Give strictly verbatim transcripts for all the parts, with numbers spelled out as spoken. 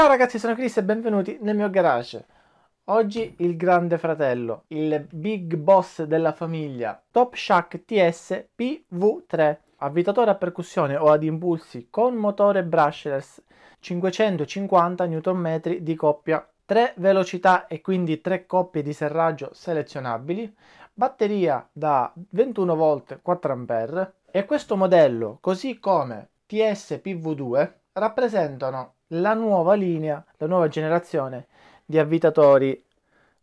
Ciao ragazzi, sono Chris e benvenuti nel mio garage. Oggi il grande fratello, il big boss della famiglia, TopShak T S P W tre, avvitatore a percussione o ad impulsi con motore brushless, cinquecentocinquanta newton metri di coppia, tre velocità e quindi tre coppie di serraggio selezionabili, batteria da ventuno volt quattro ampere. E questo modello, così come T S P W due, rappresentano la nuova linea, la nuova generazione di avvitatori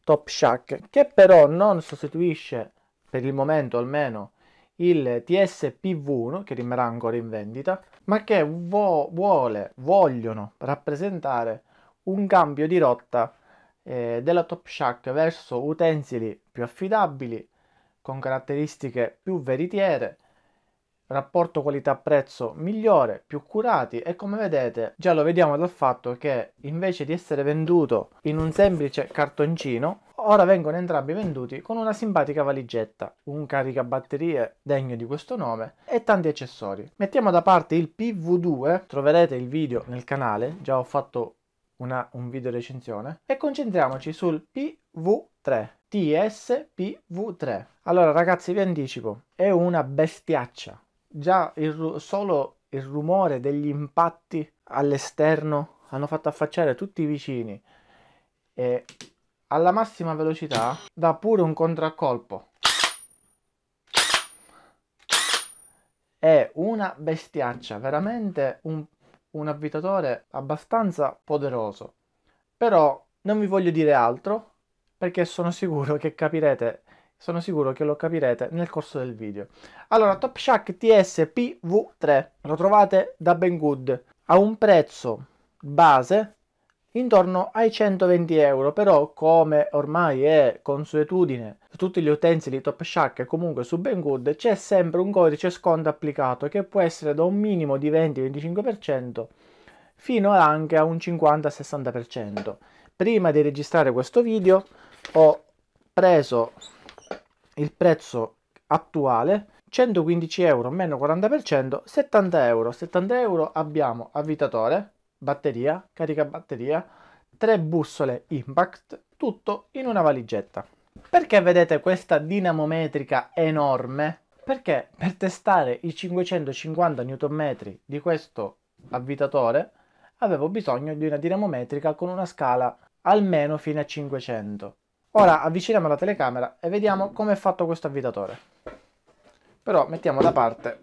TopShak, che però non sostituisce per il momento almeno il T S P V uno, che rimarrà ancora in vendita, ma che vo vuole, vogliono rappresentare un cambio di rotta eh, della TopShak verso utensili più affidabili, con caratteristiche più veritiere, rapporto qualità-prezzo migliore, più curati. E come vedete, già lo vediamo dal fatto che invece di essere venduto in un semplice cartoncino, ora vengono entrambi venduti con una simpatica valigetta, un caricabatterie degno di questo nome e tanti accessori. Mettiamo da parte il P W due, troverete il video nel canale, già ho fatto una, un video recensione, e concentriamoci sul P W tre. T S P W tre, allora ragazzi, vi anticipo, è una bestiaccia. Già il solo il rumore degli impatti all'esterno hanno fatto affacciare tutti i vicini, e alla massima velocità dà pure un contraccolpo. È una bestiaccia, veramente un, un avvitatore abbastanza poderoso. Però non vi voglio dire altro, perché sono sicuro che capirete. Sono sicuro che lo capirete nel corso del video. Allora, TopShak T S P W tre lo trovate da Banggood a un prezzo base intorno ai centoventi euro, però come ormai è consuetudine su tutti gli utensili TopShak e comunque su Banggood, c'è sempre un codice sconto applicato, che può essere da un minimo di venti venticinque per cento fino anche a un cinquanta sessanta per cento. Prima di registrare questo video ho preso il prezzo attuale, centoquindici euro meno quaranta per cento, settanta euro. settanta euro abbiamo avvitatore, batteria, caricabatteria, tre bussole impact, tutto in una valigetta. Perché vedete questa dinamometrica enorme? Perché per testare i cinquecentocinquanta newton metri di questo avvitatore avevo bisogno di una dinamometrica con una scala almeno fino a cinquecento. Ora avviciniamo la telecamera e vediamo come è fatto questo avvitatore. Però mettiamo da parte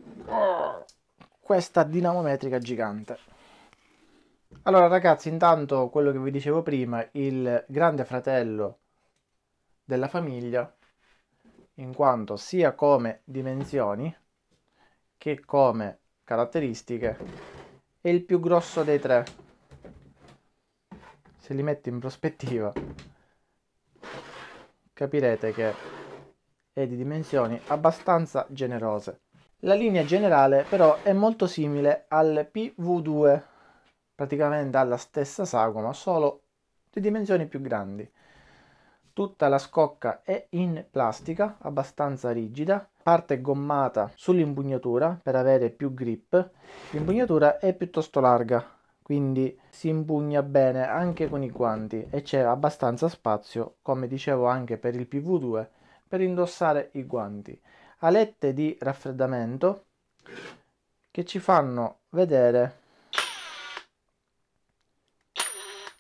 questa dinamometrica gigante. Allora ragazzi, intanto quello che vi dicevo prima, il grande fratello della famiglia, in quanto sia come dimensioni che come caratteristiche è il più grosso dei tre. Se li metti in prospettiva capirete che è di dimensioni abbastanza generose. La linea generale però è molto simile al P W due, praticamente alla stessa sagoma, solo di dimensioni più grandi. Tutta la scocca è in plastica, abbastanza rigida, parte gommata sull'impugnatura per avere più grip. L'impugnatura è piuttosto larga, quindi si impugna bene anche con i guanti, e c'è abbastanza spazio, come dicevo anche per il P W due, per indossare i guanti. Alette di raffreddamento che ci fanno vedere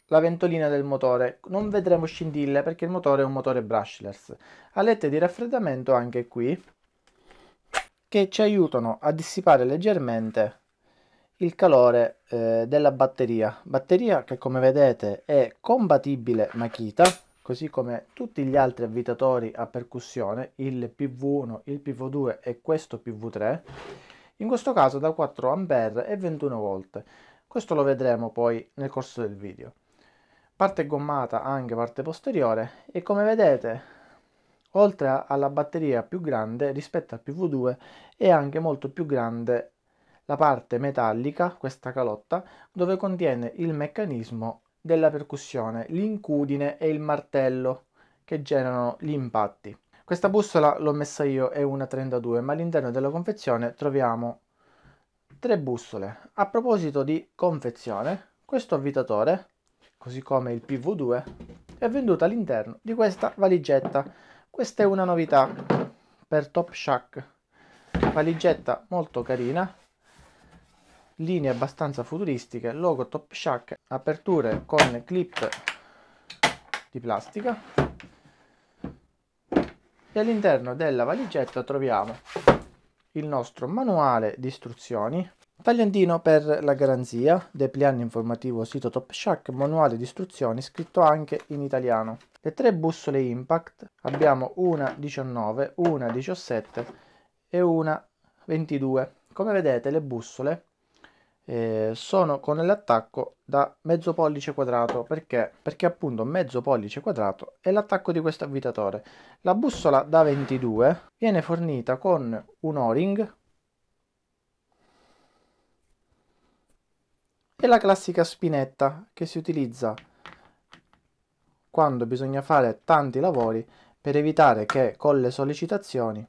la ventolina del motore. Non vedremo scintille perché il motore è un motore brushless. Alette di raffreddamento anche qui che ci aiutano a dissipare leggermente il calore eh, della batteria batteria che, come vedete, è compatibile Makita, così come tutti gli altri avvitatori a percussione, il P W uno, il P W due e questo P W tre, in questo caso da quattro ampere e ventuno volt. Questo lo vedremo poi nel corso del video. Parte gommata anche parte posteriore, e come vedete, oltre alla batteria più grande rispetto al P W due, è anche molto più grande la parte metallica, questa calotta, dove contiene il meccanismo della percussione, l'incudine e il martello che generano gli impatti. Questa bussola l'ho messa io, è una trentadue, ma all'interno della confezione troviamo tre bussole. A proposito di confezione, questo avvitatore così come il P V due, è venduto all'interno di questa valigetta. Questa è una novità per TopShak, valigetta molto carina, linee abbastanza futuristiche, logo TopShak, aperture con clip di plastica, e all'interno della valigetta troviamo il nostro manuale di istruzioni, tagliantino per la garanzia, depliant informativo sito TopShak, manuale di istruzioni scritto anche in italiano, le tre bussole impact, abbiamo una diciannove, una diciassette e una ventidue. Come vedete le bussole Eh, sono con l'attacco da mezzo pollice quadrato, perché perché appunto mezzo pollice quadrato è l'attacco di questo avvitatore. La bussola da ventidue viene fornita con un o-ring e la classica spinetta che si utilizza quando bisogna fare tanti lavori per evitare che con le sollecitazioni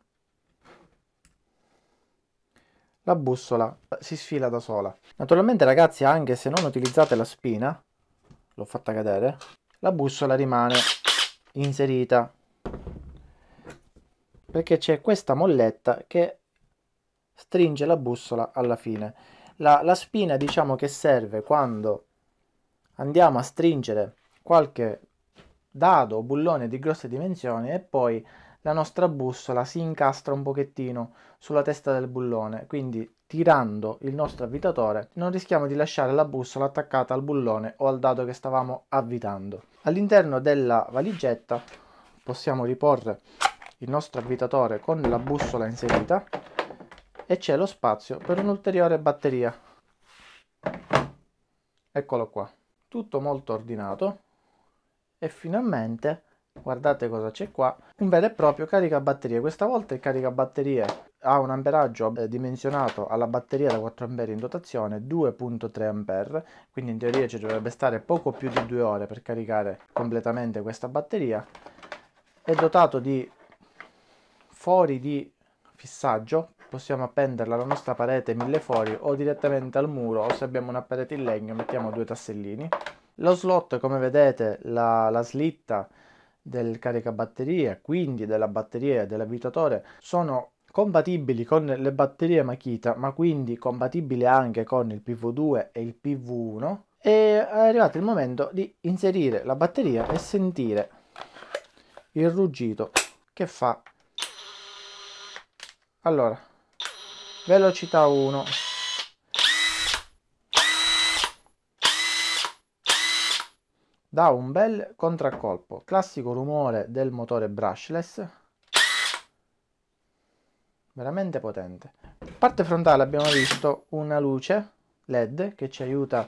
la bussola si sfila da sola. Naturalmente ragazzi, anche se non utilizzate la spina, l'ho fatta cadere, la bussola rimane inserita perché c'è questa molletta che stringe la bussola alla fine. La, la spina diciamo che serve quando andiamo a stringere qualche dado o bullone di grosse dimensioni e poi la nostra bussola si incastra un pochettino sulla testa del bullone, quindi tirando il nostro avvitatore non rischiamo di lasciare la bussola attaccata al bullone o al dado che stavamo avvitando. All'interno della valigetta possiamo riporre il nostro avvitatore con la bussola inserita e c'è lo spazio per un'ulteriore batteria. Eccolo qua, tutto molto ordinato e finalmente guardate cosa c'è qua, un vero e proprio caricabatterie. Questa volta il caricabatterie ha un amperaggio dimensionato alla batteria da quattro ampere in dotazione, due virgola tre ampere, quindi in teoria ci dovrebbe stare poco più di due ore per caricare completamente questa batteria. È dotato di fori di fissaggio, possiamo appenderla alla nostra parete mille fori o direttamente al muro, o se abbiamo una parete in legno mettiamo due tassellini. Lo slot, come vedete, la, la slitta del caricabatterie, quindi della batteria e dell'avvitatore, sono compatibili con le batterie Makita, ma quindi compatibili anche con il P V due e il P V uno, e è arrivato il momento di inserire la batteria e sentire il ruggito che fa. Allora, velocità uno, dà un bel contraccolpo, classico rumore del motore brushless, veramente potente. Parte frontale abbiamo visto una luce led che ci aiuta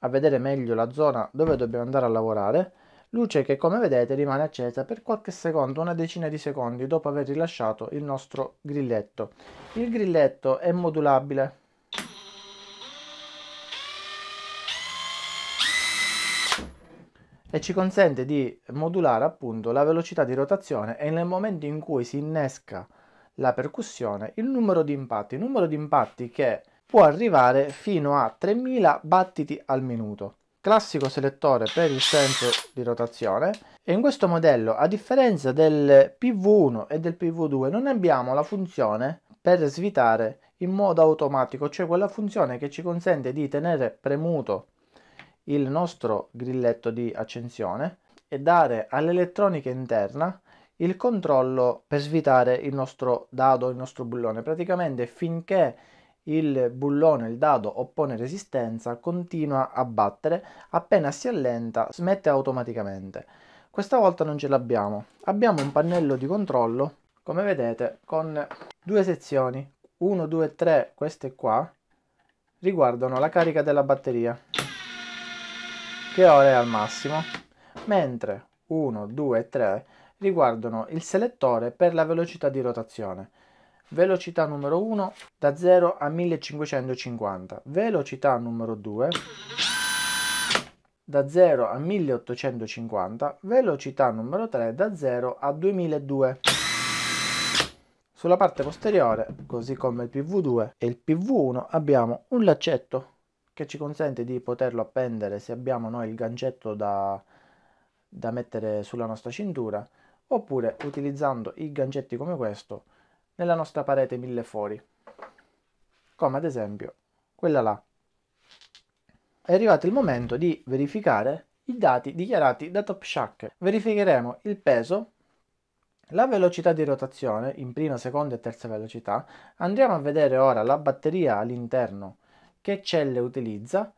a vedere meglio la zona dove dobbiamo andare a lavorare, luce che come vedete rimane accesa per qualche secondo, una decina di secondi dopo aver rilasciato il nostro grilletto. Il grilletto è modulabile, e ci consente di modulare appunto la velocità di rotazione e nel momento in cui si innesca la percussione il numero di impatti, il numero di impatti che può arrivare fino a tremila battiti al minuto. Classico selettore per il senso di rotazione, e in questo modello, a differenza del P V uno e del P V due, non abbiamo la funzione per svitare in modo automatico, cioè quella funzione che ci consente di tenere premuto il nostro grilletto di accensione e dare all'elettronica interna il controllo per svitare il nostro dado, il nostro bullone. Praticamente finché il bullone, il dado oppone resistenza, continua a battere, appena si allenta smette automaticamente. Questa volta non ce l'abbiamo, abbiamo un pannello di controllo come vedete con due sezioni, uno, due, tre, queste qua riguardano la carica della batteria che ora è al massimo, mentre uno, due e tre riguardano il selettore per la velocità di rotazione. Velocità numero uno da zero a millecinquecentocinquanta, velocità numero due da zero a milleottocentocinquanta, velocità numero tre da zero a duemiladue. Sulla parte posteriore, così come il P V due e il P V uno, abbiamo un laccetto che ci consente di poterlo appendere se abbiamo noi il gancetto da, da mettere sulla nostra cintura, oppure utilizzando i gancetti come questo nella nostra parete mille fori, come ad esempio quella là. È arrivato il momento di verificare i dati dichiarati da TopShak. Verificheremo il peso, la velocità di rotazione in prima, seconda e terza velocità. Andiamo a vedere ora la batteria all'interno, che celle utilizza,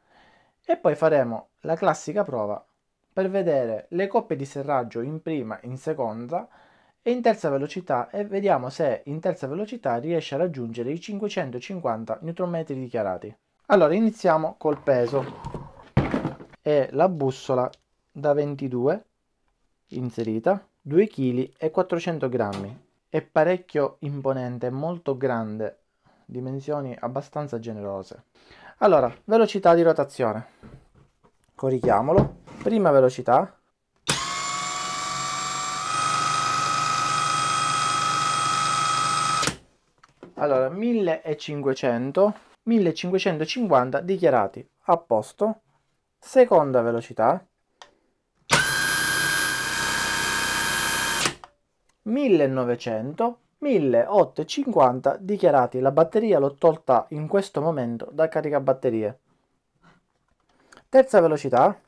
e poi faremo la classica prova per vedere le coppie di serraggio in prima, in seconda e in terza velocità, e vediamo se in terza velocità riesce a raggiungere i cinquecentocinquanta newton metri dichiarati. Allora iniziamo col peso. È la bussola da ventidue inserita, due chili e quattrocento grammi. È parecchio imponente, molto grande, dimensioni abbastanza generose. Allora, velocità di rotazione, corichiamolo. Prima velocità, allora millecinquecento millecinquecentocinquanta dichiarati, a posto. Seconda velocità, millenovecento milleottocentocinquanta dichiarati. La batteria l'ho tolta in questo momento da caricabatterie. Terza velocità,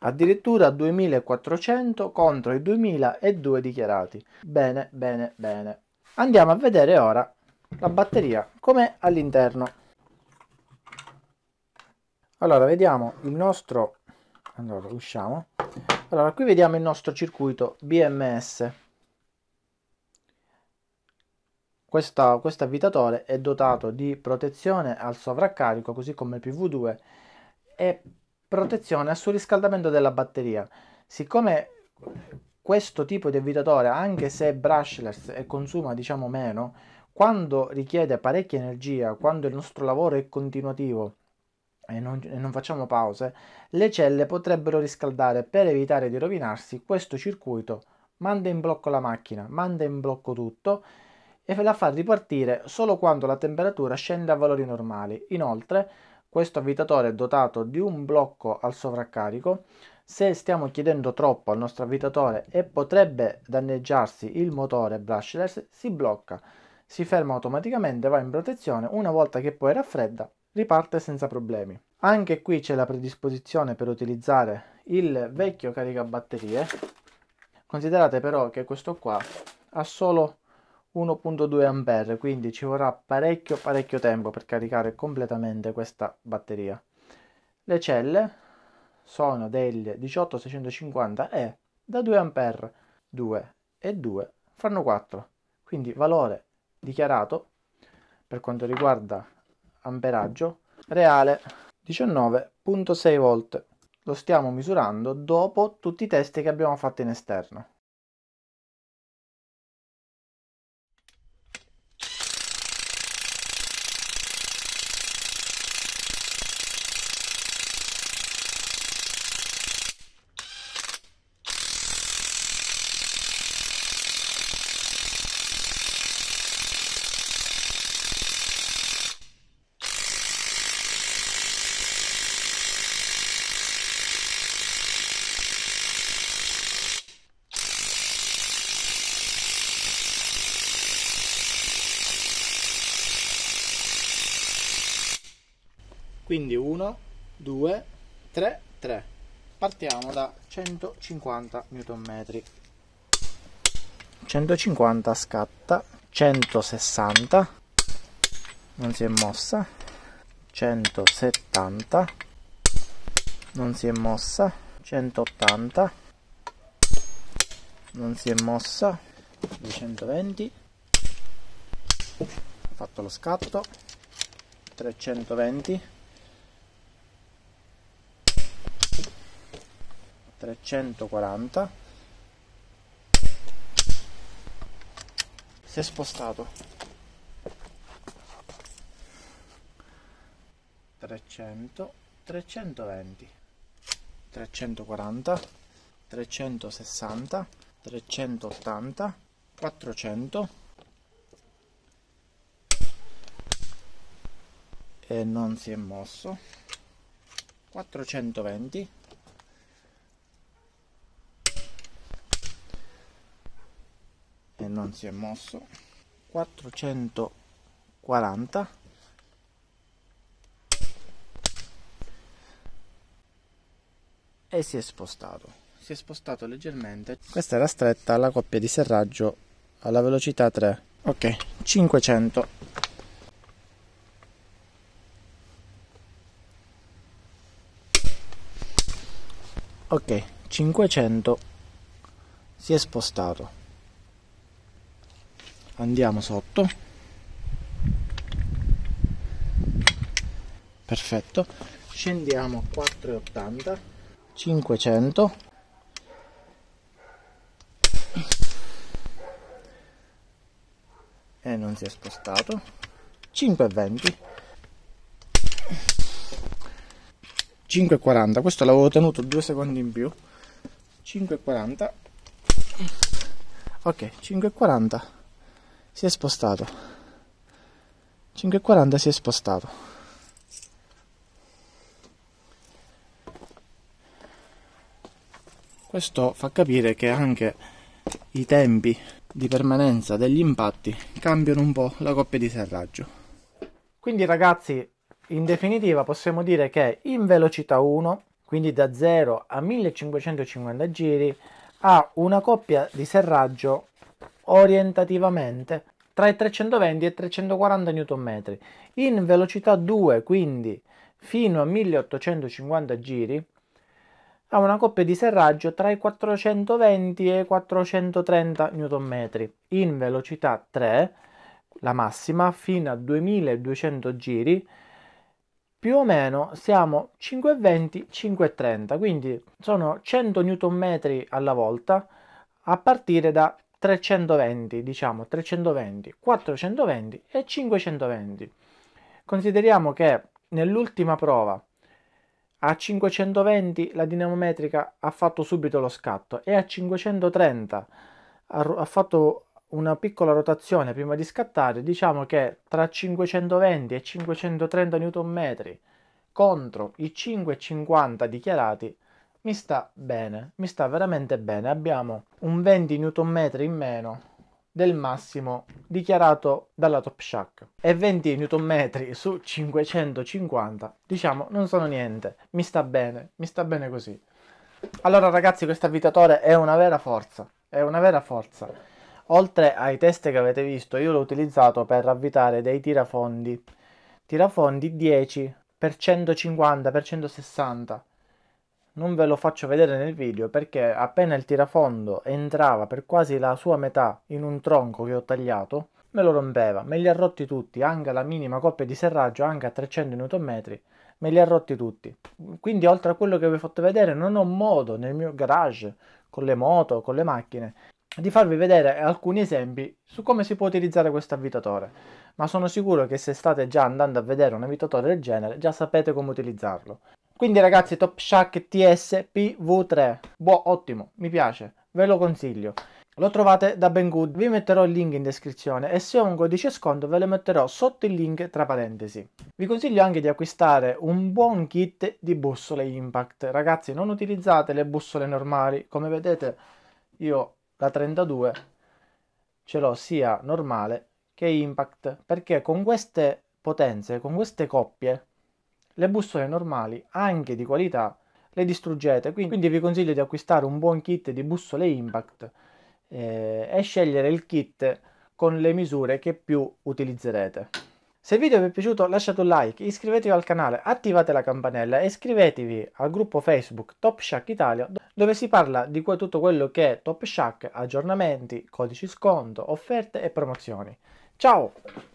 addirittura duemilaquattrocento contro i duemiladue dichiarati. Bene, bene, bene. Andiamo a vedere ora la batteria com'è all'interno. Allora vediamo il nostro, allora usciamo, allora qui vediamo il nostro circuito B M S. Questo avvitatore è dotato di protezione al sovraccarico, così come il P W due, e protezione al surriscaldamento della batteria. Siccome questo tipo di avvitatore, anche se è brushless e consuma diciamo meno, quando richiede parecchia energia, quando il nostro lavoro è continuativo e non, e non facciamo pause, le celle potrebbero riscaldare. Per evitare di rovinarsi, questo circuito manda in blocco la macchina, manda in blocco tutto e la fa ripartire solo quando la temperatura scende a valori normali. Inoltre, questo avvitatore è dotato di un blocco al sovraccarico. Se stiamo chiedendo troppo al nostro avvitatore e potrebbe danneggiarsi il motore brushless, si blocca. Si ferma automaticamente, va in protezione, una volta che poi raffredda riparte senza problemi. Anche qui c'è la predisposizione per utilizzare il vecchio caricabatterie. Considerate però che questo qua ha solo uno virgola due ampere, quindi ci vorrà parecchio parecchio tempo per caricare completamente questa batteria. Le celle sono delle diciotto seicentocinquanta E da due ampere, due e due fanno quattro, quindi valore dichiarato per quanto riguarda amperaggio reale diciannove virgola sei volt. Lo stiamo misurando dopo tutti i test che abbiamo fatto in esterno. Quindi uno, due, tre, tre. Partiamo da centocinquanta newton metri. centocinquanta scatta, centosessanta, non si è mossa, centosettanta, non si è mossa, centottanta, non si è mossa, duecentoventi, ho fatto lo scatto, trecentoventi, trecentoquaranta, si è spostato, trecento, trecentoventi, trecentoquaranta, trecentosessanta, trecentottanta, quattrocento, e non si è mosso. Quattrocentoventi. E non si è mosso. Quattrocentoquaranta. E si è spostato. Si è spostato leggermente. Questa era stretta alla coppia di serraggio alla velocità tre. Ok, cinquecento. Ok, cinquecento, si è spostato. Andiamo sotto. Perfetto. Scendiamo a quattrocentottanta. cinquecento. E non si è spostato. cinquecentoventi. cinque e quaranta, questo l'avevo tenuto due secondi in più. Cinque e quaranta. Ok, cinque e quaranta si è spostato. Cinque e quaranta si è spostato. Questo fa capire che anche i tempi di permanenza degli impatti cambiano un po' la coppia di serraggio. Quindi ragazzi, in definitiva possiamo dire che in velocità uno, quindi da zero a millecinquecentocinquanta giri, ha una coppia di serraggio orientativamente tra i trecentoventi e i trecentoquaranta newton metri. In velocità due, quindi fino a milleottocentocinquanta giri, ha una coppia di serraggio tra i quattrocentoventi e i quattrocentotrenta newton metri. In velocità tre, la massima, fino a duemiladuecento giri, più o meno siamo cinquecentoventi, cinquecentotrenta, quindi sono cento newton metri alla volta a partire da trecentoventi, diciamo trecentoventi, quattrocentoventi e cinquecentoventi. Consideriamo che nell'ultima prova a cinquecentoventi la dinamometrica ha fatto subito lo scatto e a cinquecentotrenta ha fatto una piccola rotazione prima di scattare. Diciamo che tra cinquecentoventi e cinquecentotrenta newton metri contro i cinque e cinquanta dichiarati mi sta bene, mi sta veramente bene. Abbiamo un venti newton metri in meno del massimo dichiarato dalla TopShak, e venti newton metri su cinquecentocinquanta diciamo non sono niente, mi sta bene, mi sta bene così. Allora ragazzi, questo avvitatore è una vera forza, è una vera forza. Oltre ai test che avete visto, io l'ho utilizzato per avvitare dei tirafondi, tirafondi dieci per centocinquanta per centosessanta. Non ve lo faccio vedere nel video perché appena il tirafondo entrava per quasi la sua metà in un tronco che ho tagliato, me lo rompeva, me li ha rotti tutti, anche alla minima coppia di serraggio, anche a trecento newton metri, me li ha rotti tutti. Quindi oltre a quello che vi ho fatto vedere, non ho modo nel mio garage, con le moto, con le macchine, di farvi vedere alcuni esempi su come si può utilizzare questo avvitatore, ma sono sicuro che se state già andando a vedere un avvitatore del genere già sapete come utilizzarlo. Quindi ragazzi, TopShak T S P V tre, buon, ottimo, mi piace, ve lo consiglio. Lo trovate da Banggood, vi metterò il link in descrizione e se ho un codice sconto ve lo metterò sotto il link tra parentesi. Vi consiglio anche di acquistare un buon kit di bussole Impact. Ragazzi, non utilizzate le bussole normali, come vedete io la trentadue ce l'ho sia normale che Impact, perché con queste potenze, con queste coppie, le bussole normali, anche di qualità, le distruggete. Quindi vi consiglio di acquistare un buon kit di bussole Impact eh, e scegliere il kit con le misure che più utilizzerete. Se il video vi è piaciuto lasciate un like, iscrivetevi al canale, attivate la campanella e iscrivetevi al gruppo Facebook TopShak Italia, dove si parla di tutto quello che è TopShak, aggiornamenti, codici sconto, offerte e promozioni. Ciao!